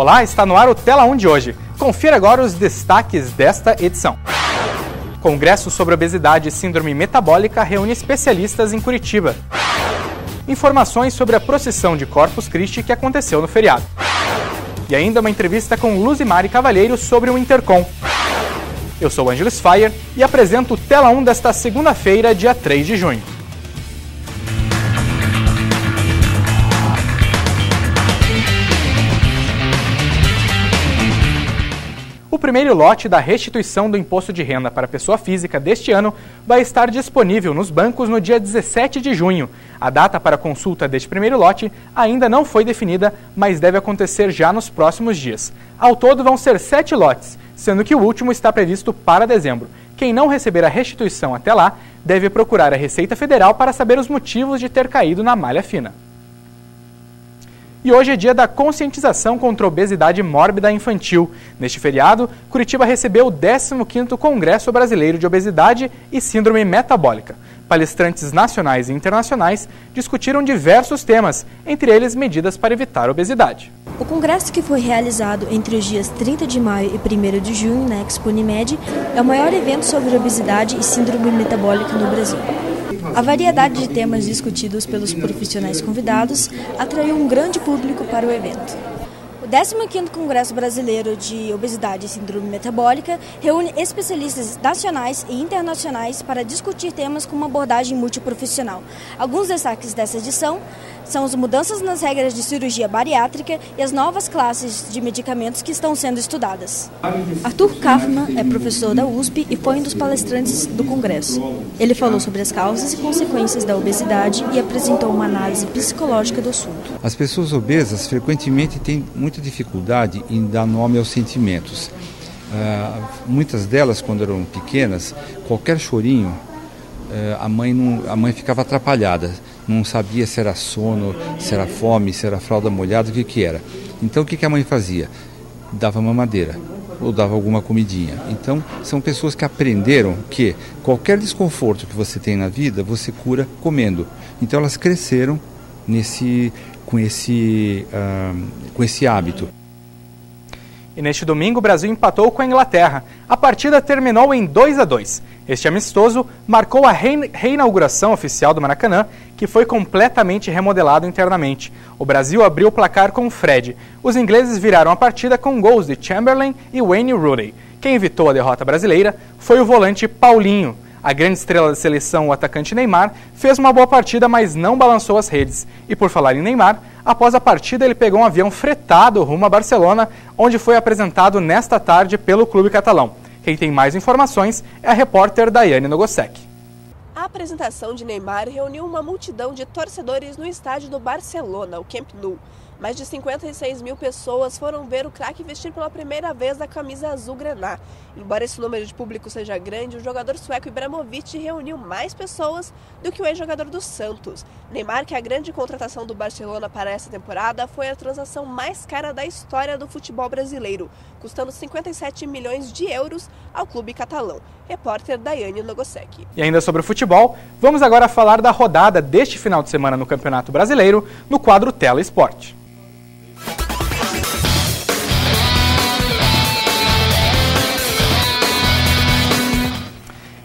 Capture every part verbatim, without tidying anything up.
Olá, está no ar o Tela um de hoje. Confira agora os destaques desta edição. Congresso sobre Obesidade e Síndrome Metabólica reúne especialistas em Curitiba. Informações sobre a procissão de Corpus Christi que aconteceu no feriado. E ainda uma entrevista com Luzimary Cavalheiro sobre o Intercom. Eu sou o Angelo Sfair e apresento o Tela um desta segunda-feira, dia três de junho. O primeiro lote da restituição do Imposto de Renda para a Pessoa Física deste ano vai estar disponível nos bancos no dia dezessete de junho. A data para consulta deste primeiro lote ainda não foi definida, mas deve acontecer já nos próximos dias. Ao todo vão ser sete lotes, sendo que o último está previsto para dezembro. Quem não receber a restituição até lá deve procurar a Receita Federal para saber os motivos de ter caído na malha fina. E hoje é dia da conscientização contra a obesidade mórbida infantil. Neste feriado, Curitiba recebeu o décimo quinto Congresso Brasileiro de Obesidade e Síndrome Metabólica. Palestrantes nacionais e internacionais discutiram diversos temas, entre eles medidas para evitar a obesidade. O congresso, que foi realizado entre os dias trinta de maio e primeiro de junho na Expo Unimed, é o maior evento sobre obesidade e síndrome metabólica no Brasil. A variedade de temas discutidos pelos profissionais convidados atraiu um grande público para o evento. O décimo quinto Congresso Brasileiro de Obesidade e Síndrome Metabólica reúne especialistas nacionais e internacionais para discutir temas com uma abordagem multiprofissional. Alguns destaques dessa edição são as mudanças nas regras de cirurgia bariátrica e as novas classes de medicamentos que estão sendo estudadas. Arthur Kaufman é professor da U S P e foi um dos palestrantes do Congresso. Ele falou sobre as causas e consequências da obesidade e apresentou uma análise psicológica do assunto. As pessoas obesas frequentemente têm muita dificuldade em dar nome aos sentimentos. Uh, muitas delas, quando eram pequenas, qualquer chorinho, uh, a mãe não, a mãe ficava atrapalhada. Não sabia se era sono, se era fome, se era fralda molhada, o que que era. Então o que que a mãe fazia? Dava mamadeira ou dava alguma comidinha. Então são pessoas que aprenderam que qualquer desconforto que você tem na vida, você cura comendo. Então elas cresceram nesse, com, esse, uh, com esse hábito. E neste domingo o Brasil empatou com a Inglaterra. A partida terminou em dois a dois. Este amistoso marcou a reinauguração oficial do Maracanã, que foi completamente remodelado internamente. O Brasil abriu o placar com Fred. Os ingleses viraram a partida com gols de Chamberlain e Wayne Rooney. Quem evitou a derrota brasileira foi o volante Paulinho. A grande estrela da seleção, o atacante Neymar, fez uma boa partida, mas não balançou as redes. E por falar em Neymar, após a partida ele pegou um avião fretado rumo a Barcelona, onde foi apresentado nesta tarde pelo clube catalão. Quem tem mais informações é a repórter Daiane Nogoceke. A apresentação de Neymar reuniu uma multidão de torcedores no estádio do Barcelona, o Camp Nou. Mais de cinquenta e seis mil pessoas foram ver o craque vestir pela primeira vez a camisa azul grená. Embora esse número de público seja grande, o jogador sueco Ibrahimovic reuniu mais pessoas do que o ex-jogador do Santos. Neymar, que é a grande contratação do Barcelona para essa temporada, foi a transação mais cara da história do futebol brasileiro, custando cinquenta e sete milhões de euros ao clube catalão. Repórter Daiane Nogoceke. E ainda sobre o futebol, vamos agora falar da rodada deste final de semana no Campeonato Brasileiro, no quadro Tela Esporte.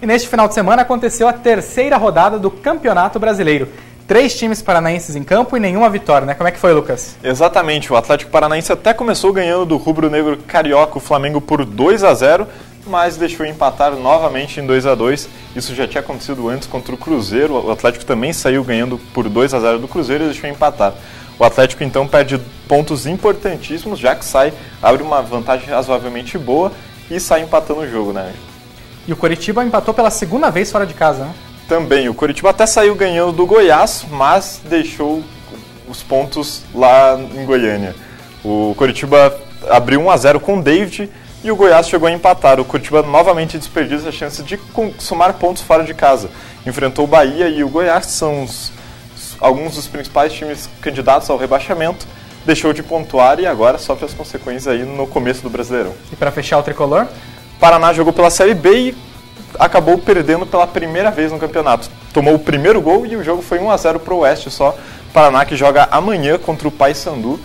E neste final de semana aconteceu a terceira rodada do Campeonato Brasileiro. Três times paranaenses em campo e nenhuma vitória, né? Como é que foi, Lucas? Exatamente. O Atlético Paranaense até começou ganhando do rubro-negro carioca, o Flamengo, por dois a zero, mas deixou empatar novamente em dois a dois. Isso já tinha acontecido antes contra o Cruzeiro. O Atlético também saiu ganhando por dois a zero do Cruzeiro e deixou empatar. O Atlético, então, perde pontos importantíssimos, já que sai, abre uma vantagem razoavelmente boa e sai empatando o jogo, né? E o Coritiba empatou pela segunda vez fora de casa, né? Também. O Coritiba até saiu ganhando do Goiás, mas deixou os pontos lá em Goiânia. O Coritiba abriu um a zero com o David e o Goiás chegou a empatar. O Coritiba novamente desperdiça a chance de somar pontos fora de casa. Enfrentou o Bahia e o Goiás, são os, alguns dos principais times candidatos ao rebaixamento. Deixou de pontuar e agora sofre as consequências aí no começo do Brasileirão. E para fechar o tricolor? Paraná jogou pela Série B e acabou perdendo pela primeira vez no campeonato. Tomou o primeiro gol e o jogo foi um a zero para o Oeste só. Paraná, que joga amanhã contra o Paysandu,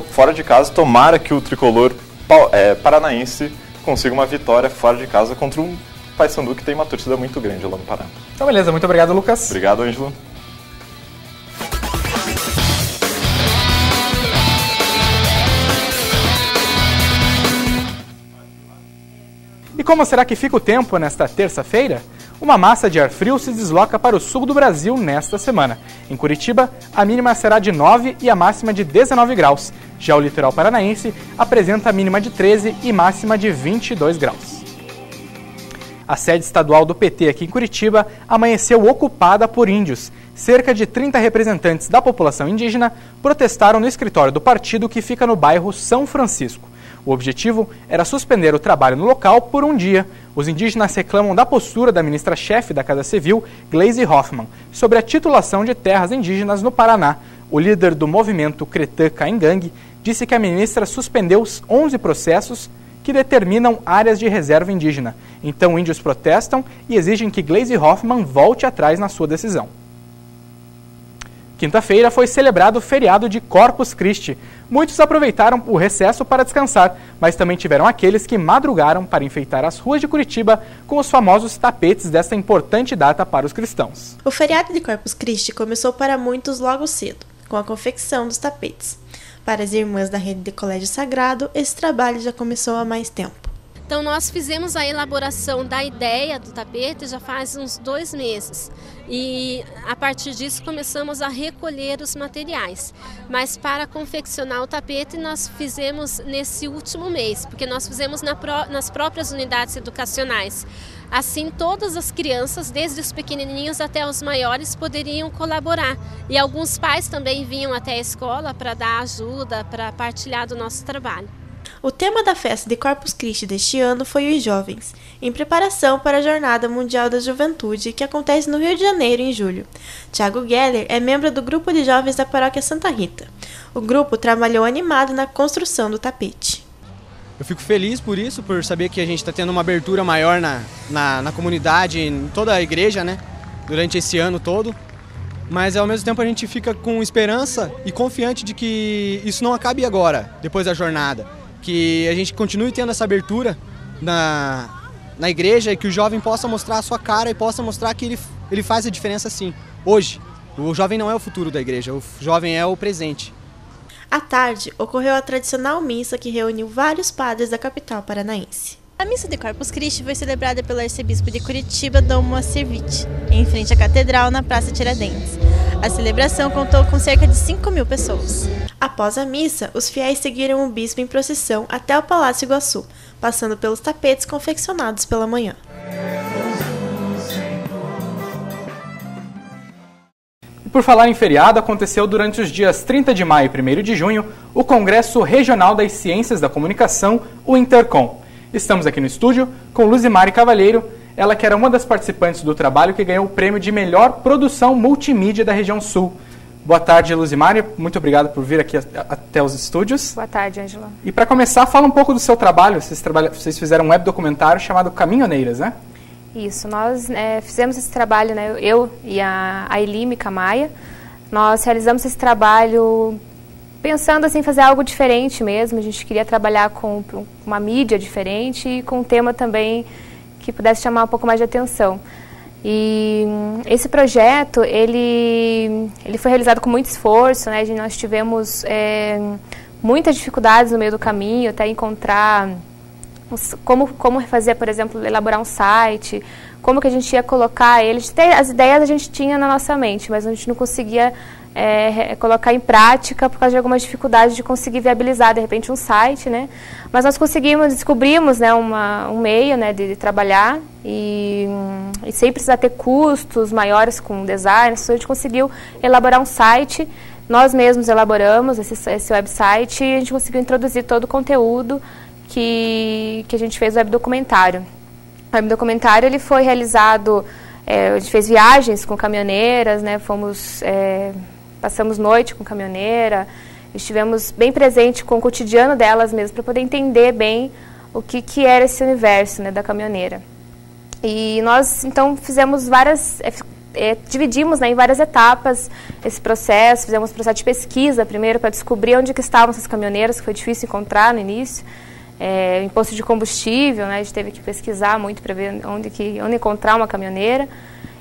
fora de casa, tomara que o tricolor é, paranaense consiga uma vitória fora de casa contra um Paysandu que tem uma torcida muito grande lá no Pará. Então beleza, muito obrigado, Lucas. Obrigado, Ângelo. E como será que fica o tempo nesta terça-feira? Uma massa de ar frio se desloca para o sul do Brasil nesta semana. Em Curitiba, a mínima será de nove e a máxima de dezenove graus. Já o litoral paranaense apresenta a mínima de treze e máxima de vinte e dois graus. A sede estadual do P T aqui em Curitiba amanheceu ocupada por índios. Cerca de trinta representantes da população indígena protestaram no escritório do partido que fica no bairro São Francisco. O objetivo era suspender o trabalho no local por um dia. Os indígenas reclamam da postura da ministra-chefe da Casa Civil, Gleisi Hoffman, sobre a titulação de terras indígenas no Paraná. O líder do movimento, Kretã Caingang, disse que a ministra suspendeu os onze processos que determinam áreas de reserva indígena. Então, índios protestam e exigem que Gleisi Hoffman volte atrás na sua decisão. Quinta-feira foi celebrado o feriado de Corpus Christi. Muitos aproveitaram o recesso para descansar, mas também tiveram aqueles que madrugaram para enfeitar as ruas de Curitiba com os famosos tapetes desta importante data para os cristãos. O feriado de Corpus Christi começou para muitos logo cedo, com a confecção dos tapetes. Para as irmãs da Rede de Colégio Sagrado, esse trabalho já começou há mais tempo. Então nós fizemos a elaboração da ideia do tapete já faz uns dois meses e a partir disso começamos a recolher os materiais. Mas para confeccionar o tapete nós fizemos nesse último mês, porque nós fizemos na pró- nas próprias unidades educacionais. Assim, todas as crianças, desde os pequenininhos até os maiores, poderiam colaborar. E alguns pais também vinham até a escola para dar ajuda, para partilhar do nosso trabalho. O tema da festa de Corpus Christi deste ano foi os jovens, em preparação para a Jornada Mundial da Juventude, que acontece no Rio de Janeiro em julho. Tiago Geller é membro do grupo de jovens da Paróquia Santa Rita. O grupo trabalhou animado na construção do tapete. Eu fico feliz por isso, por saber que a gente está tendo uma abertura maior na, na, na comunidade, em toda a igreja, né, durante esse ano todo. Mas ao mesmo tempo a gente fica com esperança e confiante de que isso não acabe agora, depois da jornada. Que a gente continue tendo essa abertura na, na igreja e que o jovem possa mostrar a sua cara e possa mostrar que ele, ele faz a diferença sim. Hoje, o jovem não é o futuro da igreja, o jovem é o presente. À tarde, ocorreu a tradicional missa que reuniu vários padres da capital paranaense. A missa de Corpus Christi foi celebrada pelo arcebispo de Curitiba, Dom Moacir Viti, em frente à Catedral, na Praça Tiradentes. A celebração contou com cerca de cinco mil pessoas. Após a missa, os fiéis seguiram o bispo em procissão até o Palácio Iguaçu, passando pelos tapetes confeccionados pela manhã. E por falar em feriado, aconteceu durante os dias trinta de maio e primeiro de junho o Congresso Regional das Ciências da Comunicação, o Intercom. Estamos aqui no estúdio com Luzimary Cavalheiro, ela que era uma das participantes do trabalho que ganhou o prêmio de melhor produção multimídia da região sul. Boa tarde, Luzimary. Muito obrigado por vir aqui até os estúdios. Boa tarde, Angela. E para começar, fala um pouco do seu trabalho. Vocês, trabalha... Vocês fizeram um web documentário chamado Caminhoneiras, né? Isso. Nós é, fizemos esse trabalho, né? Eu e a Ailime Camaia. Nós realizamos esse trabalho pensando assim, fazer algo diferente mesmo. A gente queria trabalhar com uma mídia diferente e com um tema também que pudesse chamar um pouco mais de atenção. E esse projeto, ele, ele foi realizado com muito esforço, né? Nós tivemos é, muitas dificuldades no meio do caminho, até encontrar os, como, como fazer, por exemplo, elaborar um site, como que a gente ia colocar ele. As ideias a gente tinha na nossa mente, mas a gente não conseguia É, colocar em prática por causa de algumas dificuldades de conseguir viabilizar, de repente, um site, né? Mas nós conseguimos, descobrimos, né, uma, um meio, né, de, de trabalhar e, e sem precisar ter custos maiores com design, a gente conseguiu elaborar um site, nós mesmos elaboramos esse, esse website e a gente conseguiu introduzir todo o conteúdo que, que a gente fez o web documentário. O web documentário, ele foi realizado, é, a gente fez viagens com caminhoneiras, né, fomos... É, Passamos noite com caminhoneira, estivemos bem presente com o cotidiano delas mesmo, para poder entender bem o que, que era esse universo, né, da caminhoneira. E nós, então, fizemos várias, é, dividimos, né, em várias etapas esse processo, fizemos um processo de pesquisa primeiro para descobrir onde que estavam essas caminhoneiras, que foi difícil encontrar no início, é, em posto de combustível, né, a gente teve que pesquisar muito para ver onde, que, onde encontrar uma caminhoneira.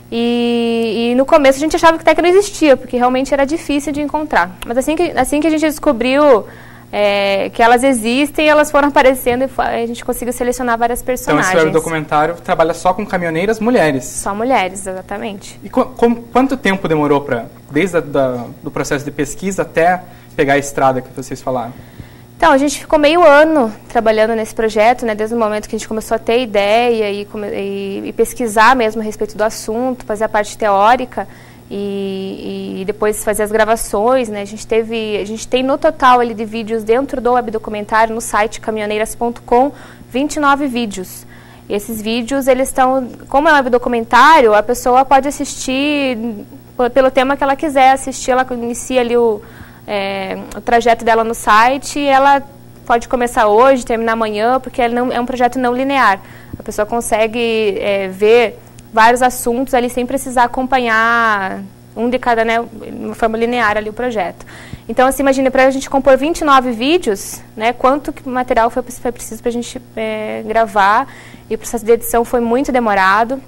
E, e no começo a gente achava que até que não existia, porque realmente era difícil de encontrar. Mas assim que, assim que a gente descobriu é, que elas existem, elas foram aparecendo e a gente conseguiu selecionar várias personagens. Então esse documentário trabalha só com caminhoneiras mulheres? Só mulheres, exatamente. E com, com, quanto tempo demorou pra, desde o processo de pesquisa até pegar a estrada que vocês falaram? Então, a gente ficou meio ano trabalhando nesse projeto, né, desde o momento que a gente começou a ter ideia e, e, e pesquisar mesmo a respeito do assunto, fazer a parte teórica e, e depois fazer as gravações, né. A gente teve, a gente tem no total ali de vídeos dentro do web documentário no site caminhoneiras ponto com, vinte e nove vídeos. E esses vídeos, eles estão, como é um web documentário, a pessoa pode assistir pelo tema que ela quiser assistir, ela inicia ali o É, o trajeto dela no site, e ela pode começar hoje, terminar amanhã, porque ela não, é um projeto não linear. A pessoa consegue é, ver vários assuntos ali sem precisar acompanhar um de cada, né, uma forma linear ali o projeto. Então, assim, imagina, para a gente compor vinte e nove vídeos, né, quanto material foi, foi preciso para a gente é, gravar, e o processo de edição foi muito demorado.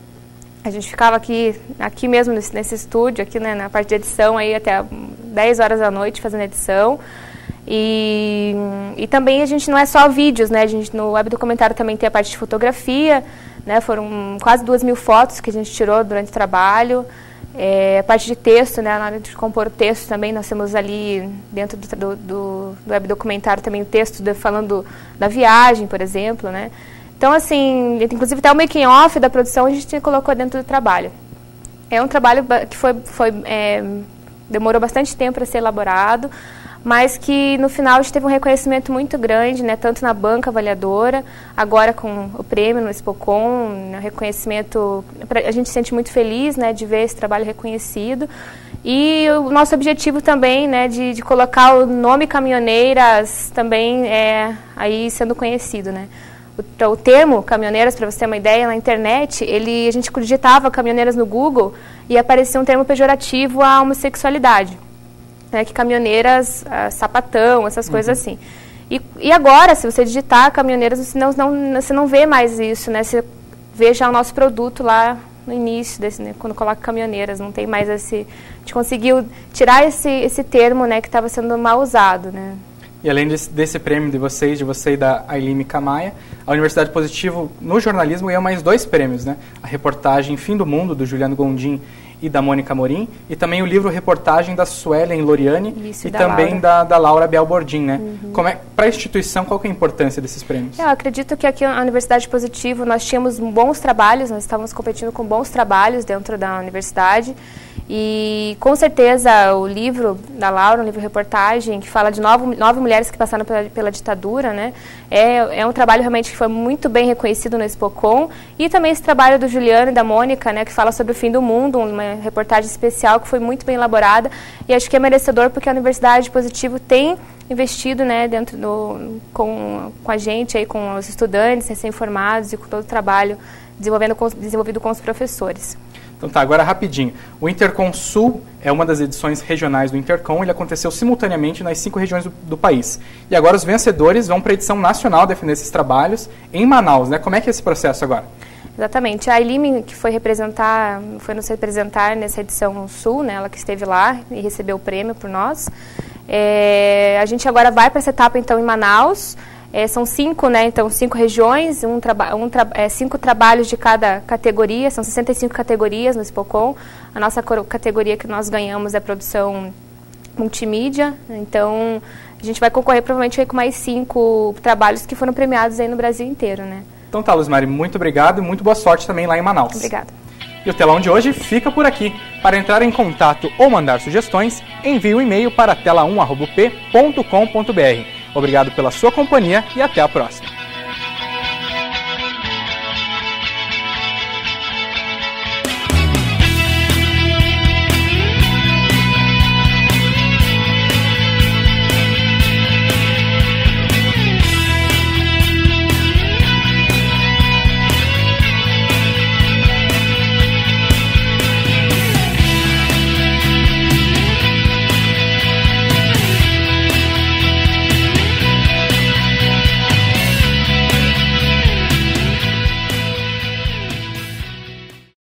A gente ficava aqui, aqui mesmo nesse, nesse estúdio, aqui, né, na parte de edição, aí até dez horas da noite fazendo edição. E, e também a gente não é só vídeos, né? A gente, no web documentário também tem a parte de fotografia, né? Foram quase duas mil fotos que a gente tirou durante o trabalho. É, a parte de texto, né? Na hora de compor o texto também, nós temos ali dentro do, do, do web documentário também o texto de, falando da viagem, por exemplo, né? Então, assim, inclusive até o making-off da produção a gente colocou dentro do trabalho. É um trabalho que foi, foi, é, demorou bastante tempo para ser elaborado, mas que no final a gente teve um reconhecimento muito grande, né, tanto na banca avaliadora, agora com o prêmio no Expocom, um reconhecimento, a gente se sente muito feliz, né, de ver esse trabalho reconhecido. E o nosso objetivo também, né, de, de colocar o nome Caminhoneiras também é, aí sendo conhecido, né. O termo caminhoneiras, para você ter uma ideia, na internet, ele, a gente digitava caminhoneiras no Google e aparecia um termo pejorativo à homossexualidade, né, que caminhoneiras, ah, sapatão, essas uhum. coisas assim. E, e agora, se você digitar caminhoneiras, você não, não, você não vê mais isso, né, você vê já o nosso produto lá no início, desse, né, quando coloca caminhoneiras, não tem mais esse... A gente conseguiu tirar esse, esse termo, né, que estava sendo mal usado, né. E além desse, desse prêmio de vocês, de você e da Ailime Camaia, a Universidade Positivo no jornalismo ganhou mais dois prêmios, né? A reportagem Fim do Mundo, do Juliano Gondim e da Mônica Morim, e também o livro Reportagem da Suellen Loriane Isso, e da também Laura. Da, da Laura Bial Bordim, né? Uhum. Como é, para a instituição, qual que é a importância desses prêmios? Eu acredito que aqui na Universidade Positivo nós tínhamos bons trabalhos, nós estávamos competindo com bons trabalhos dentro da universidade. E, com certeza, o livro da Laura, um livro reportagem, que fala de nove, nove mulheres que passaram pela, pela ditadura, né, é, é um trabalho realmente que foi muito bem reconhecido no Expocom. E também esse trabalho do Juliano e da Mônica, né, que fala sobre o fim do mundo, uma reportagem especial que foi muito bem elaborada. E acho que é merecedor porque a Universidade Positivo tem investido, né, dentro do, com, com a gente, aí, com os estudantes recém-formados e com todo o trabalho desenvolvendo com, desenvolvido com os professores. Então tá, agora rapidinho. O Intercom Sul é uma das edições regionais do Intercom. Ele aconteceu simultaneamente nas cinco regiões do, do país. E agora os vencedores vão para a edição nacional defender esses trabalhos em Manaus, né? Como é que é esse processo agora? Exatamente. A Ailime, que foi representar, foi nos representar nessa edição Sul, né? Ela que esteve lá e recebeu o prêmio por nós. É, a gente agora vai para essa etapa então em Manaus. É, são cinco, né, então, cinco regiões, um traba um tra é, cinco trabalhos de cada categoria, são sessenta e cinco categorias no Expocom. A nossa categoria que nós ganhamos é produção multimídia, então a gente vai concorrer provavelmente aí com mais cinco trabalhos que foram premiados aí no Brasil inteiro, né. Então tá, Luzimary, muito obrigado e muito boa sorte também lá em Manaus. Obrigada. E o Telão de hoje fica por aqui. Para entrar em contato ou mandar sugestões, envie um e-mail para tela um arroba p ponto com ponto br. Obrigado pela sua companhia e até a próxima.